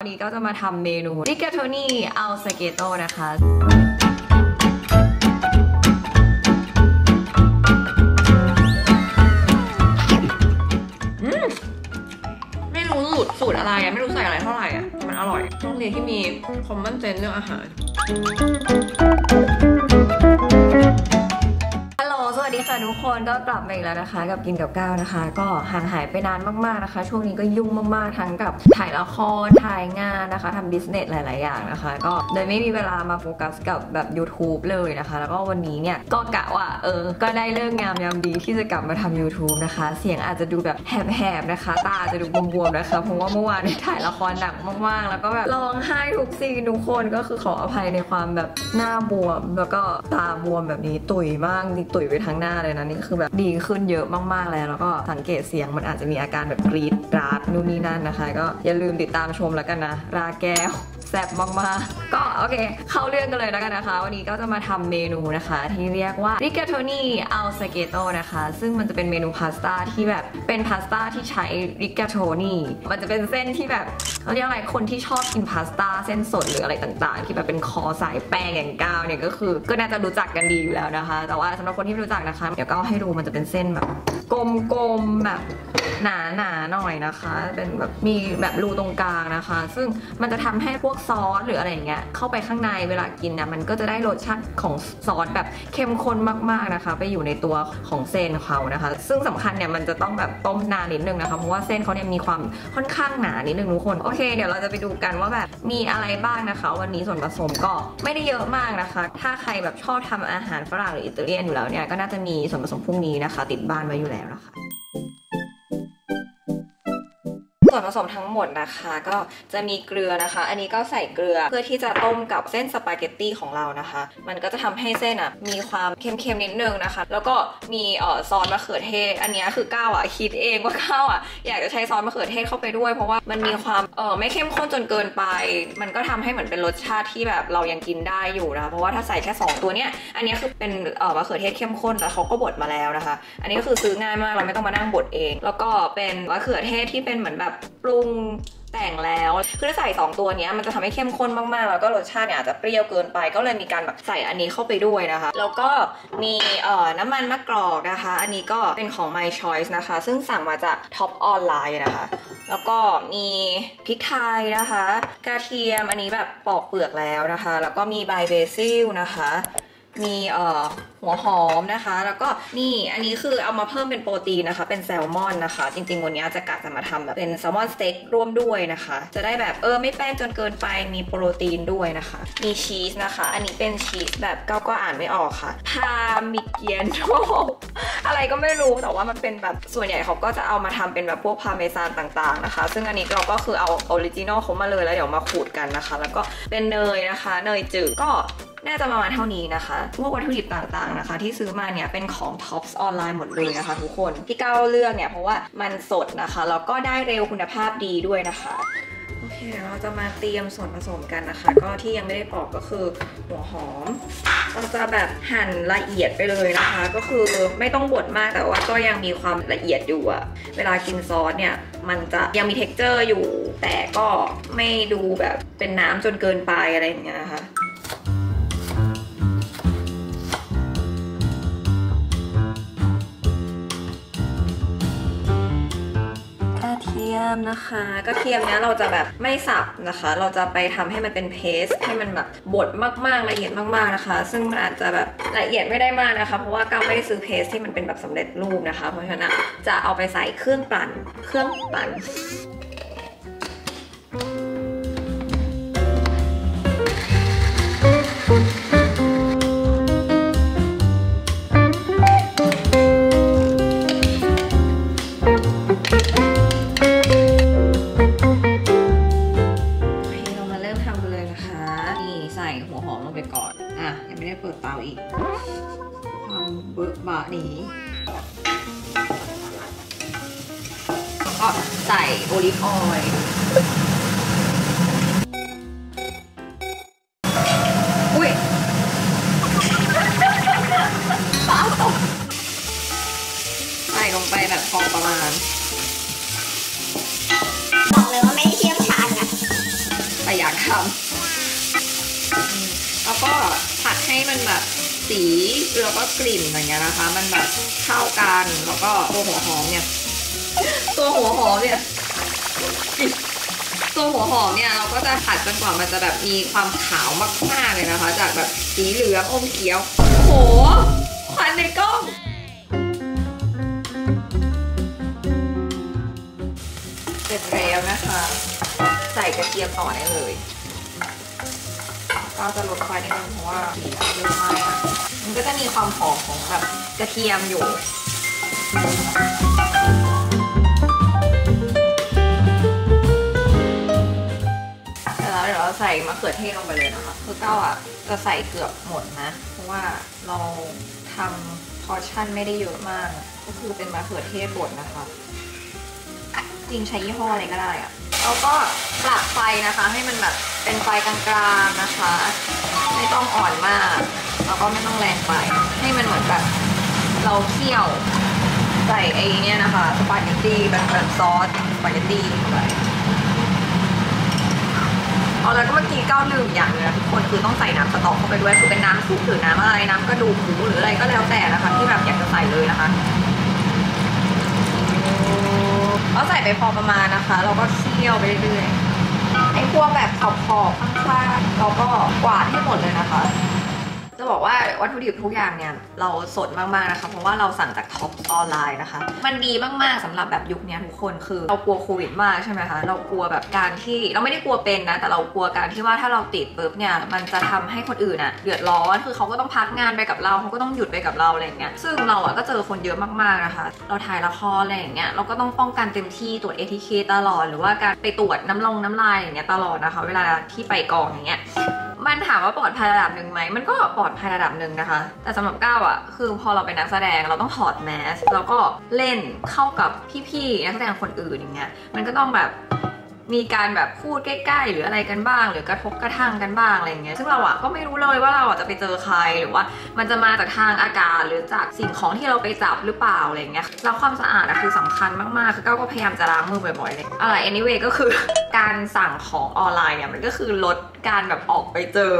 วันนี้ก็จะมาทำเมนู Rigatoni Al Segreto นะคะไม่รู้สูตรอะไรอะไม่รู้ใส่อะไรเท่าไหร่อะมันอร่อยต้องเรียนที่มีคอมมอนเซนส์เรื่องอาหารค่ะทุกคนก็กลับมาอีกแล้วนะคะกับกินกับก้าวนะคะก็ห่างหายไปนานมากๆนะคะช่วงนี้ก็ยุ่งมากๆทั้งกับถ่ายละครถ่ายงานนะคะทำบิสเนสหลายๆอย่างนะคะก็เลยไม่มีเวลามาโฟกัสกับแบบ YouTube เลยนะคะแล้วก็วันนี้เนี่ยก็กะว่าก็ได้เลิกงามยามดีที่จะกลับมาทำ YouTube นะคะเสียงอาจจะดูแบบแหบๆนะคะตาจะดูบวมๆนะคะเพราะว่าเมื่อวานถ่ายละครหนักมากๆแล้วก็แบบร้องไห้ทุกซีนทุกคนก็คือขออภัยในความแบบหน้าบวมแล้วก็ตาบวมแบบนี้ตุ่ยมากตุ่ยไปทั้งหน้าเลยนะนี่คือแบบดีขึ้นเยอะมากๆแล้วก็สังเกตเสียงมันอาจจะมีอาการแบบกรีดราดนู่นนี่นั่นนะคะก็อย่าลืมติดตามชมแล้วกันนะราแก้วแซ่บมากๆก็โอเคเข้าเรื่องกันเลยแล้วกันนะคะวันนี้ก็จะมาทำเมนูนะคะที่เรียกว่า Rigatoni Al Segreto นะคะซึ่งมันจะเป็นเมนูพาสต้าที่แบบเป็นพาสต้าที่ใช้ Rigatoni มันจะเป็นเส้นที่แบบเขาเรียกอะไรคนที่ชอบกินพาสต้าเส้นสดหรืออะไรต่างๆที่แบบเป็นคอสายแป้งอย่างก้าวเนี่ยก็คือก็น่าจะรู้จักกันดีอยู่แล้วนะคะแต่ว่าสำหรับคนที่ไม่รู้จักนะคะเดี๋ยวก็ให้ดูมันจะเป็นเส้นแบบกลมๆแบบหนาๆหน่อยนะคะเป็นแบบมีแบบรูตรงกลางนะคะซึ่งมันจะทำให้พวกซอสหรืออะไรอย่างเงี้ยเข้าไปข้างในเวลากินนะมันก็จะได้รสชาติของซอสแบบเข้มข้นมากๆนะคะไปอยู่ในตัวของเส้นเขานะคะซึ่งสำคัญเนี่ยมันจะต้องแบบต้มนานนิดนึงนะคะเพราะว่าเส้นเขาเนี่ยมีความค่อนข้างหนานิดนึงทุกคนโอเคเดี๋ยวเราจะไปดูกันว่าแบบมีอะไรบ้างนะคะวันนี้ส่วนผสมก็ไม่ได้เยอะมากนะคะถ้าใครแบบชอบทำอาหารฝรั่งหรืออิตาเลียนอยู่แล้วเนี่ยก็น่าจะมีส่วนผสมพวกนี้นะคะติดบ้านไว้อยู่แล้วนะคะส่วนผสมทั้งหมดนะคะก็จะมีเกลือนะคะอันนี้ก็ใส่เกลือเพื่อที่จะต้มกับเส้นสปาเกตตี้ของเรานะคะมันก็จะทำให้เส้นอ่ะมีความเค็มๆนิดนึงนะคะแล้วก็มีซอสมะเขือเทศอันนี้คือก้าวอ่ะคิดเองว่าก้าวอ่ะอยากจะใช้ซอสมะเขือเทศเข้าไปด้วยเพราะว่ามันมีความไม่เข้มข้นจนเกินไปมันก็ทำให้เหมือนเป็นรสชาติที่แบบเรายังกินได้อยู่นะคะเพราะว่าถ้าใส่แค่2ตัวเนี้ยอันนี้คือเป็นมะเขือเทศเข้มข้นแต่เขาก็บดมาแล้วนะคะอันนี้ก็คือซื้อง่ายมากเราไม่ต้องมานั่งบดเองแล้วก็เป็นมะเขือเทศที่เป็นเหมือนแบบปรุงแต่งแล้วคือถ้าใส่2ตัวนี้มันจะทำให้เข้มข้นมากๆแล้วก็รสชาติเนี่ยอาจจะเปรี้ยวเกินไปก็เลยมีการแบบใส่อันนี้เข้าไปด้วยนะคะแล้วก็มีน้ำมันมะกอกนะคะอันนี้ก็เป็นของ My Choice นะคะซึ่งสั่งมาจาก Tops Online นะคะแล้วก็มีพริกไทยนะคะกระเทียมอันนี้แบบปอกเปลือกแล้วนะคะแล้วก็มีใบเบซิลนะคะมีหัวหอมนะคะแล้วก็นี่อันนี้คือเอามาเพิ่มเป็นโปรตีนนะคะเป็นแซลมอนนะคะจริงๆวันนี้จะกะจะมาทำแบบเป็นแซลมอนสเต็กร่วมด้วยนะคะจะได้แบบไม่แป้งจนเกินไปมีโปรตีนด้วยนะคะมีชีสนะคะอันนี้เป็นชีสแบบก้าวก็อ่านไม่ออกค่ะพามิเกียนโชอะไรก็ไม่รู้แต่ว่ามันเป็นแบบส่วนใหญ่เขาก็จะเอามาทำเป็นแบบพวกพาเมซานต่างๆนะคะซึ่งอันนี้เราก็คือเอาออริจินอลเขามาเลยแล้วเดี๋ยวมาขูดกันนะคะแล้วก็เป็นเนยนะคะเนยจืดก็น่าจะประมาณเท่านี้นะคะพวกวัตถุดิบต่างๆนะคะที่ซื้อมาเนี่ยเป็นของ Tops Online หมดเลยนะคะทุกคนที่ก้าวเลือกเนี่ยเพราะว่ามันสดนะคะแล้วก็ได้เร็วคุณภาพดีด้วยนะคะโอเคเดี๋ยวเราจะมาเตรียมส่วนผสมกันนะคะก็ที่ยังไม่ได้ปอกก็คือหัวหอมเราจะแบบหั่นละเอียดไปเลยนะคะก็คือไม่ต้องบดมากแต่ว่าก็ยังมีความละเอียดอยู่อะเวลากินซอสเนี่ยมันจะยังมี texture อยู่แต่ก็ไม่ดูแบบเป็นน้ำจนเกินไปอะไรอย่างเงี้ยนะคะนะคะกระเทียมเนี้ยเราจะแบบไม่สับนะคะเราจะไปทำให้มันเป็นเพสให้มันแบบบดมากๆละเอียดมากๆนะคะซึ่งมันอาจจะแบบละเอียดไม่ได้มากนะคะเพราะว่าก้าวไม่ได้ซื้อเพสที่มันเป็นแบบสำเร็จรูปนะคะเพราะฉะนั้นจะเอาไปใส่เครื่องปั่นก็ใส่โอลิฟออยล์อุ้ยปลาตกใส่ลงไปแบบพอประมาณบอกเลยว่าไม่ได้เชี่ยวชาญนะ ฉ่ำแล้วก็ผัดให้มันแบบสีแล้วก็กลิ่นอะไรเงี้ยนะคะมันแบบเข้ากันแล้วก็ตัวหัวหอมเนี่ยเราก็จะผัดจนกว่ามันจะแบบมีความขาวมากๆเลยนะคะจากแบบสีเหลืองอมเขียวโอ้โหควันในกล้องเสร็จแล้วนะคะใส่กระเทียมต่อได้เลยก็จะลดไฟนิดนึงเพราะว่าสีมันเยอะมากมันก็จะมีความหอมของแบบกระเทียมอยู่แล้วเดี๋ยวเราใส่มะเขือเทศลงไปเลยนะคะคือเก้าอ่ะจะใส่เกือบหมดนะเพราะว่าเราทำพอร์ชั่นไม่ได้เยอะมากก็คือเป็นมะเขือเทศบดนะคะจริงใช้ยี่ห้ออะไรก็ได้อะแล้วก็ปรับไฟนะคะให้มันแบบเป็นไฟกลางๆนะคะไม่ต้องอ่อนมากแล้วก็ไม่ต้องแรงไปให้มันเหมือนแบบเราเคี่ยวใส่ไอ้นี่นะคะสปาเกตตี้แบบซอสสปาเกตตี้อะไรเอาแล้วก็เมื่อกี้ก้าวลืมอย่างนึงนะทุกคนคือต้องใส่น้ำสต๊อกเข้าไปด้วยคือเป็นน้ำซุปหรือน้ำอะไรน้ำกระดูกหมูหรืออะไรก็แล้วแต่นะคะที่แบบอยากจะใส่เลยนะคะเราใส่ไปพอประมาณนะคะเราก็เคี่ยวไปเรื่อยๆไอ้พวกแบบขอบๆข้างๆเราก็กวาดให้หมดเลยนะคะจะบอกว่าวัตถุดิบทุกอย่างเนี่ยเราสดมากๆนะคะเพราะว่าเราสั่งจาก Tops Online นะคะมันดีมากๆสำหรับแบบยุคนี้ทุกคนคือเรากลัวโควิดมากใช่ไหมคะเรากลัวแบบการที่เราไม่ได้กลัวเป็นนะแต่เรากลัวการที่ว่าถ้าเราติดปุ๊บเนี่ยมันจะทำให้คนอื่นอะเดือดร้อนคือเขาก็ต้องพักงานไปกับเราเขาก็ต้องหยุดไปกับเราอะไรอย่างเงี้ยซึ่งเราอะก็เจอคนเยอะมากๆนะคะเราถ่ายละครอะไรอย่างเงี้ยเราก็ต้องป้องกันเต็มที่ตรวจ ATK ตลอดหรือว่าการไปตรวจน้ำลายอย่างเงี้ยตลอดนะคะเวลาที่ไปกองอย่างเงี้ยมันถามว่าปลอดภัยระดับหนึ่งไหมมันก็ปลอดภัยระดับหนึ่งนะคะแต่สำหรับก้าวอ่ะคือพอเราเป็นนักแสดงเราต้องถอดแมสแล้วก็เล่นเข้ากับพี่ๆนักแสดงคนอื่นอย่างเงี้ยมันก็ต้องแบบมีการแบบพูดใกล้ๆหรืออะไรกันบ้างหรือกระทบกระทั่งกันบ้างอะไรอย่างเงี้ยซึ่งเราอ่ะก็ไม่รู้เลยว่าเราจะไปเจอใครหรือว่ามันจะมาจากทางอากาศหรือจากสิ่งของที่เราไปจับหรือเปล่าอะไรอย่างเงี้ยแล้วความสะอาดคือสำคัญมากๆคือก้าวก็พยายามจะล้างมือบ่อยๆเลยอะไร anyway ก็คือการสั่งของออนไลน์เนี่ยมันก็คือลดการแบบออกไปเจอ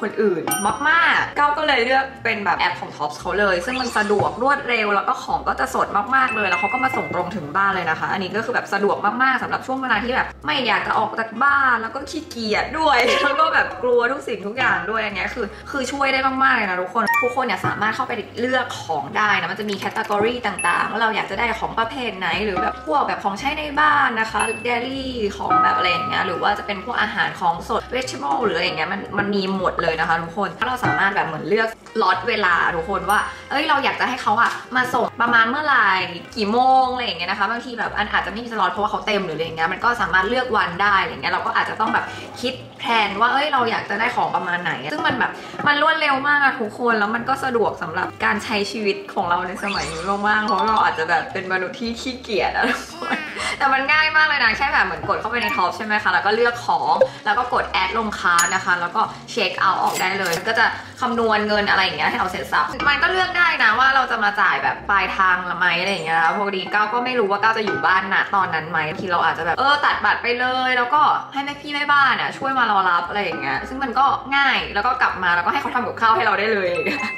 คนอื่นมากๆก้าวก็เลยเลือกเป็นแบบแอปของ Tops เขาเลยซึ่งมันสะดวกรวดเร็วแล้วก็ของก็จะสดมากๆเลยแล้วเขาก็มาส่งตรงถึงบ้านเลยนะคะอันนี้ก็คือแบบสะดวกมากๆสำหรับช่วงเวลาที่แบบไม่อยากจะออกจากบ้านแล้วก็ขี้เกียจด้วยแล้วก็แบบกลัวทุกสิ่งทุกอย่างด้วยอันนี้คือช่วยได้มากๆเลยนะทุกคนเนี่ยสามารถเข้าไปเลือกของได้นะมันจะมีแคตตากรีต่างๆว่าเราอยากจะได้ของประเภทไหนหรือแบบพวกแบบของใช้ในบ้านนะคะเดลี่ของแบบอะไรอย่างเงี้ยหรือว่าจะเป็นพวกอาหารของสดเวชหรืออะไรอย่างเงี้ยมันมีหมดเลยนะคะทุกคนถ้าเราสามารถแบบเหมือนเลือกล็อตเวลาทุกคนว่าเอ้ยเราอยากจะให้เขาอะมาส่งประมาณเมื่อไหร่กี่โมงอะไรอย่างเงี้ยนะคะบางทีแบบอันอาจจะไม่มีสล็อตเพราะว่าเขาเต็มหรืออะไรอย่างเงี้ยมันก็สามารถเลือกวันได้อะไรเงี้ยเราก็อาจจะต้องแบบคิดแผนว่าเอ้ยเราอยากจะได้ของประมาณไหนซึ่งมันแบบมันรวดเร็วมากอะทุกคนแล้วมันก็สะดวกสำหรับการใช้ชีวิตของเราในสมัยนี้มากๆเพราะเราอาจจะแบบเป็นมนุษย์ที่ขี้เกียจอะทุกคนแต่มันง่ายมากเลยนะแค่แบบเหมือนกดเข้าไปในท็อปใช่ไหมคะแล้วก็เลือกของแล้วก็กดแอดลงค้านะคะแล้วก็เช็คเอาออกได้เลยก็จะคำนวณเงินอะไรอย่างเงี้ยให้เราเสร็จสับมันก็เลือกได้นะว่าเราจะมาจ่ายแบบปลายทางละไหมอะไรอย่างเงี้ยแล้วพอดีก้าวก็ไม่รู้ว่าก้าวจะอยู่บ้านนะตอนนั้นไหมที่เราอาจจะแบบตัดบัตรไปเลยแล้วก็ให้แม่พี่แม่บ้านอะช่วยมารอรับอะไรอย่างเงี้ยซึ่งมันก็ง่ายแล้วก็กลับมาแล้วก็ให้เขาทำกับข้าวให้เราได้เลย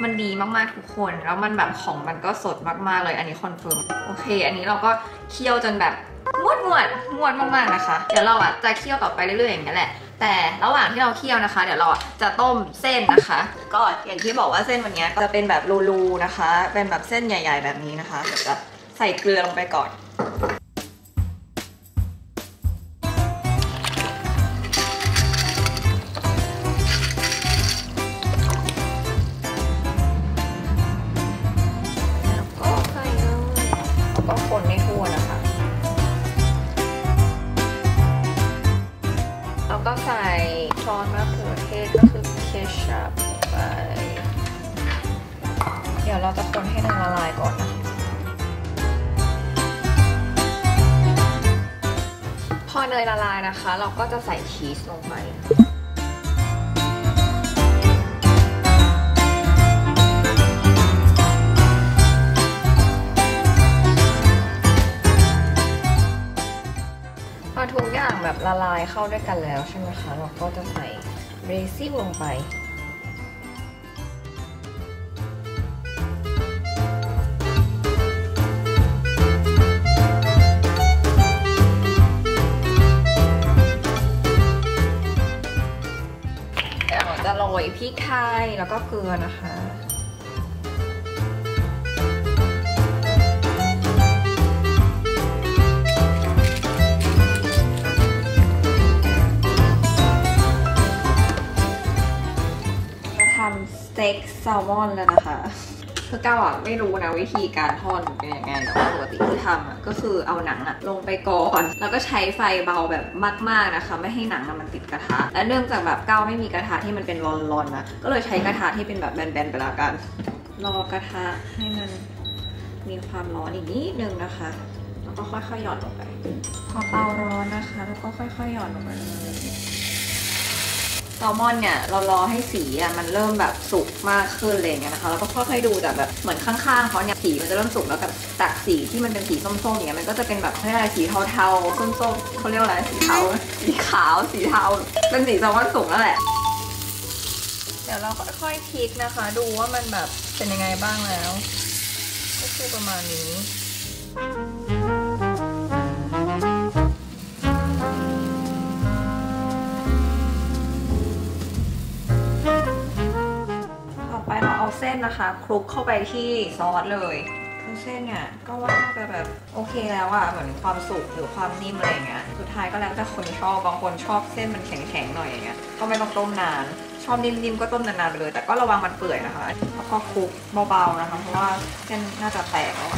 มันดีมากๆทุกคนแล้วมันแบบของมันก็สดมากๆเลยอันนี้คอนเฟิร์มโอเคอันนี้เราก็เคี่ยวจนแบบงวดมากๆนะคะเดี๋ยวเราอ่ะจะเคี่ยวต่อไปเรื่อยๆอย่างเงี้ยแหละแต่ระหว่างที่เราเคี่ยวนะคะเดี๋ยวเราจะต้มเส้นนะคะก็อย่างที่บอกว่าเส้นวันนี้จะเป็นแบบรูๆนะคะเป็นแบบเส้นใหญ่ๆแบบนี้นะคะเดี๋ยวจะใส่เกลือลงไปก่อนเราจะคนให้มันละลายก่อนนะพอเนยละลายนะคะเราก็จะใส่ชีสลงไปพอทุกอย่าง แบบละลายเข้าด้วยกันแล้วใช่ไหมคะเราก็จะใส่เรซิ่งลงไปจะโรยพริกไทยแล้วก็เกลือนะคะทำสเต็กแซลมอนแล้วนะคะคือก้าวอ่ะไม่รู้นะวิธีการทอดเป็นยังไงแต่ว่าปกติที่ทำอ่ะก็คือเอาหนังอ่ะลงไปก่อนแล้วก็ใช้ไฟเบาแบบมากๆนะคะไม่ให้หนังมันติดกระทะและเนื่องจากแบบก้าวไม่มีกระทะที่มันเป็นร้อนๆนะก็เลยใช้กระทะที่เป็นแบบแบนๆไปแล้วกันรอกระทะให้มันมีความร้อนอีกนิดนึงนะคะแล้วก็ค่อยๆหย่อนลงไปพอเตาร้อนนะคะแล้วก็ค่อยๆหย่อนลงไปแซลมอนเนี่ยเรารอให้สีมันเริ่มแบบสุกมากขึ้นเลยนะคะแล้วก็ค่อยๆดูแต่แบบเหมือนข้างๆเขาเนี่ยสีมันจะเริ่มสุกแล้วแบบจากสีที่มันเป็นสีส้มๆเนี่ยมันก็จะเป็นแบบไม่อะไรสีเทาๆส้มๆเขาเรียกอะไรสีเทาสีขาวสีเทาเป็นสีแซลมอนสุกแล้วแหละเดี๋ยวเราค่อยๆพลิกนะคะดูว่ามันแบบเป็นยังไงบ้างแล้วก็คือประมาณนี้เส้นนะคะคลุกเข้าไปที่ซอสเลยคือเส้นเนี่ยก็ว่าน่าจะแบบโอเคแล้วอะเหมือนความสุกหรือความนิ่มอะไรเงี้ยสุดท้ายก็แล้วแต่คนชอบบางคนชอบเส้นมันแข็งๆหน่อยอย่างเงี้ยก็ไม่ต้องต้มนานชอบนิ่มๆก็ต้มนานๆไปเลยแต่ก็ระวังมันเปื่อยนะคะแล้วก็คลุกเบาๆนะคะเพราะว่าเส้นน่าจะแตกแล้ว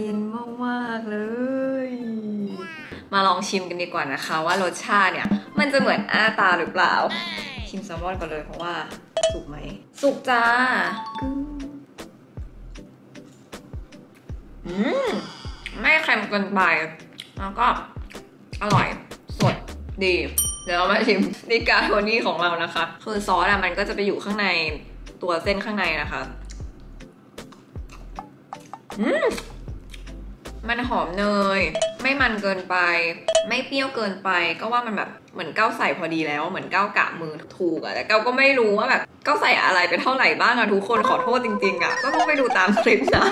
กินมากๆเลยมาลองชิมกันดีกว่านะคะว่ารสชาติเนี่ยมันจะเหมือนอ้าตาหรือเปล่าชิมแซลมอนก่อนเลยเพราะว่าสุกไหมสุกจ้าไม่เค็มเกินไปแล้วก็อร่อยสดดีเดี๋ยวเรามาชิมริกาโทนี่ของเรานะคะคือซอสมันก็จะไปอยู่ข้างในตัวเส้นข้างในนะคะมันหอมเนยไม่มันเกินไปไม่เปรี้ยวเกินไปก็ว่ามันแบบเหมือนก้าวใส่พอดีแล้วเหมือนก้าวกะมือถูกอะแต่ก้าวก็ไม่รู้ว่าแบบก้าวใส่อะไรไปเท่าไหร่บ้างอะทุกคนขอโทษจริงๆอะก็ต้องไปดูตามคลิปนะ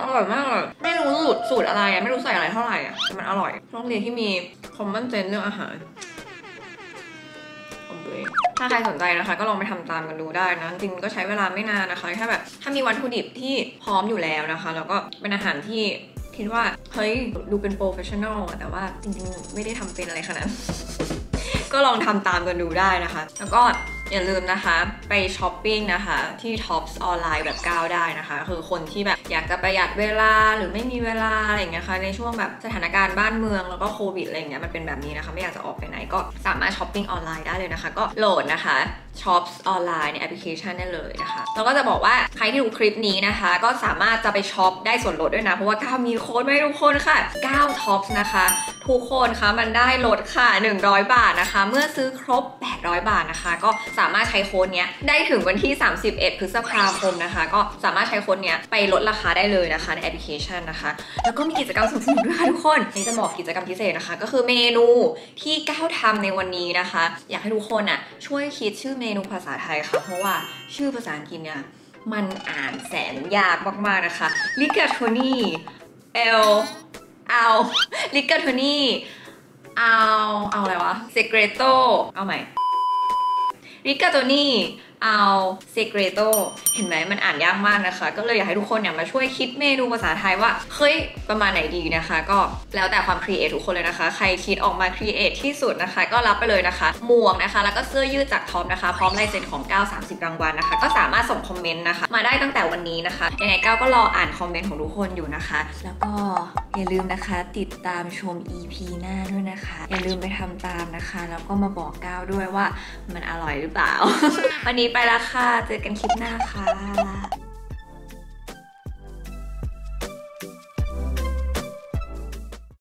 อร่อยมากเลยไม่รู้สูตรอะไรอะไม่รู้ใส่อะไรเท่าไหร่อะแต่มันอร่อยต้องเรียนที่มีคอมมอนเซนส์เรื่องอาหารถ้าใครสนใจนะคะก็ลองไปทำตามกันดูได้นะจริงก็ใช้เวลาไม่นานนะคะแค่แบบถ้ามีวัตถุดิบที่พร้อมอยู่แล้วนะคะแล้วก็เป็นอาหารที่คิดว่าเฮ้ยดูเป็นโปรเฟชชั่นอลแต่ว่าจริงๆไม่ได้ทำเป็นอะไรขนาดก็ลองทำตามกันดูได้นะคะแล้วก็อย่าลืมนะคะไปช้อปปิ้งนะคะที่ Tops Online แบบก้าวได้นะคะคือคนที่แบบอยากจะประหยัดเวลาหรือไม่มีเวลาอะไรอย่างเงี้ยค่ะในช่วงแบบสถานการณ์บ้านเมืองแล้วก็โควิดอะไรอย่างเงี้ยมันเป็นแบบนี้นะคะไม่อยากจะออกไปไหนก็สามารถช้อปปิ้งออนไลน์ได้เลยนะคะก็โหลดนะคะ Tops Online ในแอปพลิเคชันได้เลยนะคะแล้วก็จะบอกว่าใครที่ดูคลิปนี้นะคะก็สามารถจะไปช้อปได้ส่วนลดด้วยนะเพราะว่าก้าวมีโค้ดไว้ทุกคนค่ะก้าว Tops นะคะทุกคนคะมันได้ลดค่ะ100บาทนะคะเมื่อซื้อครบ800บาทนะคะก็สามารถใช้โค้ดเนี้ยได้ถึงวันที่31พฤษภาคมนะคะก็สามารถใช้โค้ดเนี้ยไปลดราคาได้เลยนะคะในแอปพลิเคชันนะคะแล้วก็มีกิจกรรมสนุกๆด้วยค่ะทุกคนนี่จะบอกกิจกรรมพิเศษนะคะก็คือเมนูที่ก้าวทำในวันนี้นะคะอยากให้ทุกคนอ่ะช่วยคิดชื่อเมนูภาษาไทยค่ะเพราะว่าชื่อภาษาอังกฤษเนี่ยมันอ่านแสนยากมากๆนะคะ Rigatoni Rigatoni Al Segreto เอาใหม่Rigatoni Al Segreto เห็นไหมมันอ่านยากมากนะคะก็เลยอยากให้ทุกคนเนี่ยมาช่วยคิดเมนูภาษาไทยว่าเฮ้ยประมาณไหนดีนะคะก็แล้วแต่ความครีเอททุกคนเลยนะคะใครคิดออกมาครีเอทที่สุดนะคะก็รับไปเลยนะคะหมวกนะคะแล้วก็เสื้อยืดจากท็อปนะคะพร้อมลายเซ็นของก้าว30รางวัลนะคะก็สามารถส่งคอมเมนต์นะคะมาได้ตั้งแต่วันนี้นะคะยังไงก้าวก็รออ่านคอมเมนต์ของทุกคนอยู่นะคะแล้วก็อย่าลืมนะคะติดตามชม EP หน้าด้วยนะคะอย่าลืมไปทำตามนะคะแล้วก็มาบอกก้าวด้วยว่ามันอร่อยหรือเปล่า วันนี้ไปละค่ะเจอกันคลิปหน้าค่ะ